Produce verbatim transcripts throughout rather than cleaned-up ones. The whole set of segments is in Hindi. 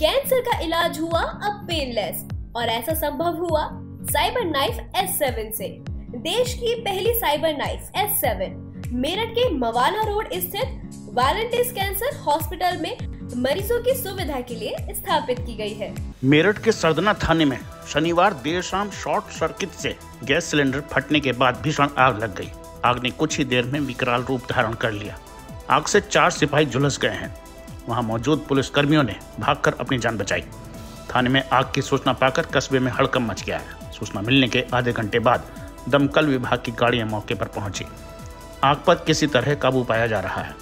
कैंसर का इलाज हुआ अब पेनलेस, और ऐसा संभव हुआ साइबर नाइफ एस सेवन से। देश की पहली cyber knife S seven Meerut के मवाना रोड स्थित वैलेंटिस कैंसर हॉस्पिटल में मरीजों की सुविधा के लिए स्थापित की गई है। मेरठ के सरधना थाने में शनिवार देर शाम शॉर्ट सर्किट से गैस सिलेंडर फटने के बाद भीषण आग लग गई। आग ने कुछ ही देर में विकराल रूप धारण कर लिया। आग से चार सिपाही झुलस गए हैं। वहां मौजूद पुलिस कर्मियों ने भागकर अपनी जान बचाई। थाने में आग की सूचना पाकर कस्बे में हड़कंप मच गया है। सूचना मिलने के आधे घंटे बाद दमकल विभाग की गाड़ियां मौके पर पहुंची। आग पर किसी तरह काबू पाया जा रहा है।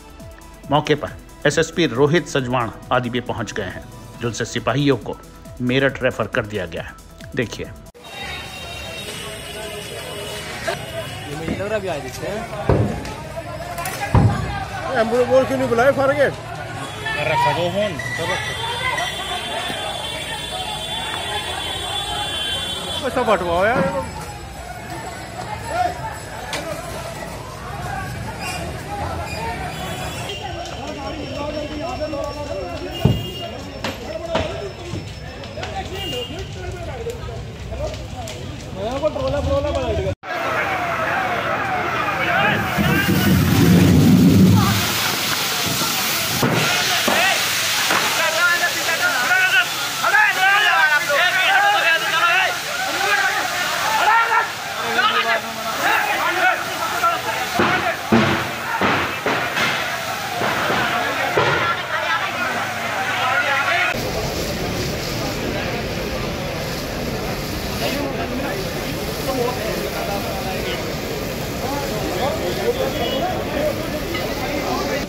मौके पर S S P Rohit Sajwan आदि भी पहुंच गए हैं, जिनसे सिपाहियों को मेरठ रेफर कर दिया गया है। देखिए यार,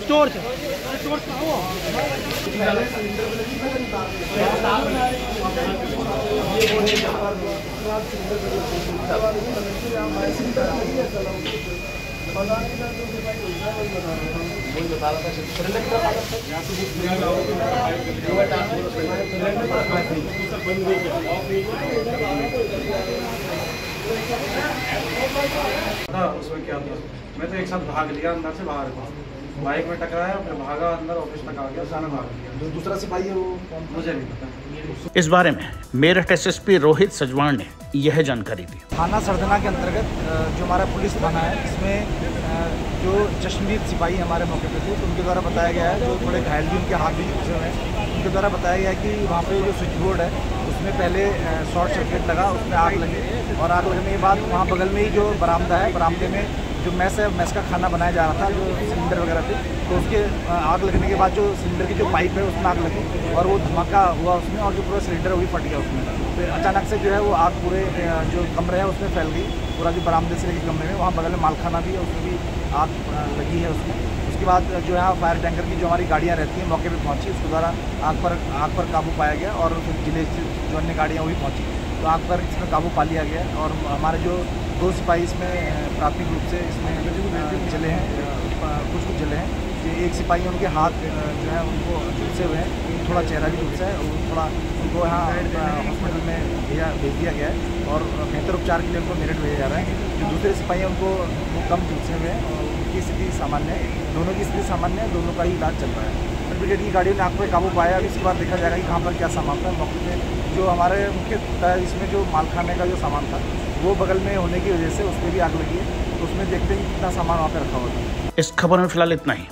चोर चोर उसमें क्या था, मैं तो एक साथ भाग लिया, अंदर से बाहर बाइक में टकराया, फिर भागा अंदर, ऑफिस तक आ गया, जाना भाग लिया। जो दूसरा सिपाही है वो मुझे नहीं पता। इस बारे में Meerut S S P Rohit Sajwan ने यह जानकारी दी। थाना सरधना के अंतर्गत जो हमारा पुलिस थाना है, इसमें जो जशनवीर सिपाही हमारे मौके पे थे, उनके द्वारा बताया गया है, जो थोड़े घायल भी उनके हाथ भी जो है, उनके द्वारा बताया गया कि वहाँ पे जो स्विच बोर्ड है उसमें पहले शॉर्ट सर्किट लगा, उसमें आग लगी, और आग लगने के बाद वहाँ बगल में ही जो बरामदा है, बरामदे में जो मैस है, मैस का खाना बनाया जा रहा था, जो सिलेंडर वगैरह थे, तो उसके आग लगने के बाद जो सिलेंडर की जो पाइप है उसमें आग लगी, और वो धमाका हुआ उसमें, और जो पूरा सिलेंडर वही फट गया उसमें। फिर अचानक से जो है वो आग पूरे जो कमरे है उसमें फैल गई, पूरा जो बरामदे से लेके कमरे में, वहाँ बगल में मालखाना भी है उसमें भी आग लगी है उसमें। उसके बाद जो है फायर टैंकर की जो हमारी गाड़ियाँ रहती हैं मौके पर पहुँची, उसके द्वारा आग पर आग पर काबू पाया गया, और जिले से जो अन्य गाड़ियाँ वही पहुँची, तो आग पर इसमें काबू पा लिया गया, और हमारे जो दो सिपाही इसमें प्राथमिक रूप से इसमें जले हैं, कुछ कुछ जले हैं। जो एक सिपाही उनके हाथ जो है उनको झुलसे हुए हैं, थोड़ा चेहरा भी झुलसा है, और थोड़ा उनको यहाँ हॉस्पिटल में भेजा भेज दिया गया है, और बेहतर उपचार के लिए उनको मेरठ भेजा जा रहा है। जो दूसरे सिपाही हैं उनको वो कम झुलसे हुए हैं, और उनकी स्थिति सामान्य है, दोनों की स्थिति सामान्य है, दोनों का ही इलाज चल रहा है। ब्रिगेड की गाड़ियों ने आग पर काबू पाया, अभी इसके बाद देखा जाएगा कि कहाँ पर क्या सामान था। मौके में जो हमारे मुख्य इसमें जो मालखाने का जो सामान था वो बगल में होने की वजह से उसमें भी आग लगी है, तो उसमें देखते हैं कितना सामान वहाँ पे रखा हुआ था। इस खबर में फिलहाल इतना ही।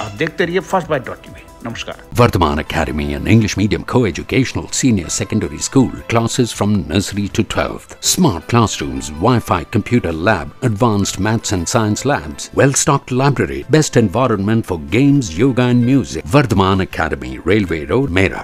आप देखते रहिए फर्स्ट बाइट डॉट टीवी। नमस्कार। Vardhman Academy, an English medium co-educational senior secondary school, classes from nursery to twelfth, smart classrooms, Wi-Fi, computer lab, advanced maths and science labs, well-stocked library, best environment for games, yoga and music. Vardhman Academy, Railway Road, Meerut.